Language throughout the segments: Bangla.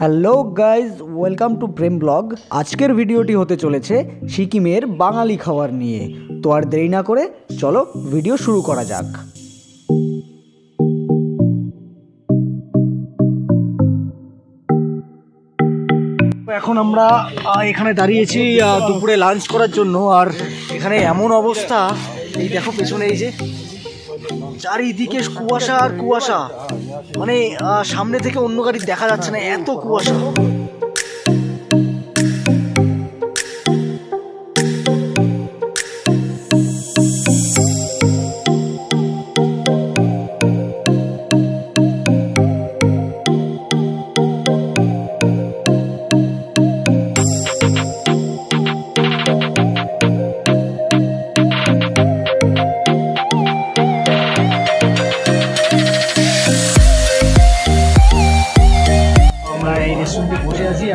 Hello guys, welcome to Prem blog. আজকের ভিডিওটি হতে চলেছে সিকিমের বাঙালি খাবার নিয়ে। তো আর দেরি না করে চলো ভিডিও শুরু করা যাক। এখন আমরা এখানে দাঁড়িয়েছি দুপুরে লাঞ্চ করার জন্য। আর এখানে এমন অবস্থা, এই দেখো পেছনে, এই যে চারিদিকে কুয়াশা আর কুয়াশা, মানে সামনে থেকে অন্য গাড়ি দেখা যাচ্ছে না, এত কুয়াশা।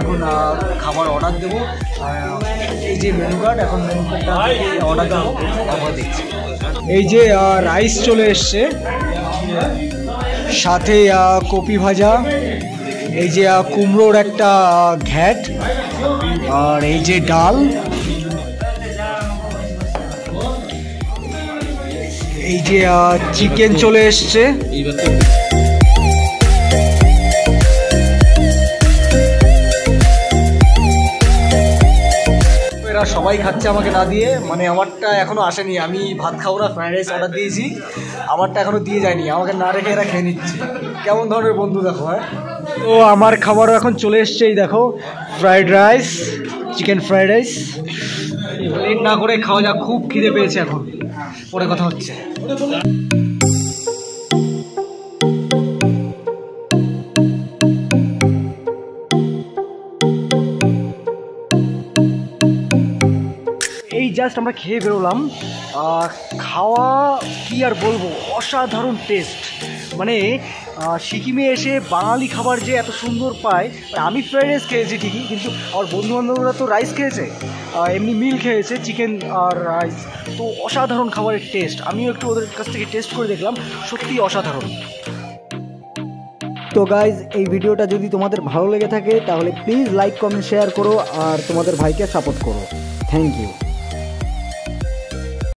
এখন খাবার অর্ডার দেবো, এই যে মেনু কার্ড, এখন মেনু কার্ডটা অর্ডার দেবো। আমরা দেখছি এই যে রাইস চলে এসছে, সাথে কপি ভাজা, এই যে কুমড়োর একটা ঘ্যাট, আর এই যে ডাল, এই যে চিকেন চলে এসছে। সবাই খাচ্ছে আমাকে না দিয়ে, মানে আমারটা এখনো আসেনি। আমি ভাত খাওয়া ফ্রাইড রাইস অর্ডার দিয়েছি, আমারটা এখনো দিয়ে যায়নি, আমাকে না রেখে এরা খেয়ে নিচ্ছে। কেমন ধরনের বন্ধু দেখো। হ্যাঁ, তো আমার খাবারও এখন চলে এসছে। এই দেখো fried rice, chicken fried rice. Late না করে খাওয়া যাক, খুব খিদে পেয়েছে। এখন পরে কথা হচ্ছে। জাস্ট আমরা খেয়ে বেরোলাম। খাওয়া কি আর বলবো, অসাধারণ টেস্ট। মানে সিকিমে এসে বাঙালি খাবার যে এত সুন্দর পায়। আমি ফ্রাইড রাইস খেয়েছি ঠিকই, কিন্তু আমার বন্ধুবান্ধবরা তো রাইস খেয়েছে, এমনি মিল খেয়েছে, চিকেন আর রাইস। তো অসাধারণ খাবারের টেস্ট। আমিও একটু ওদের কাছ থেকে টেস্ট করে দেখলাম, সত্যি অসাধারণ। তো গাইজ, এই ভিডিওটা যদি তোমাদের ভালো লেগে থাকে তাহলে প্লিজ লাইক, কমেন্ট, শেয়ার করো আর তোমাদের ভাইকে সাপোর্ট করো। Thank you.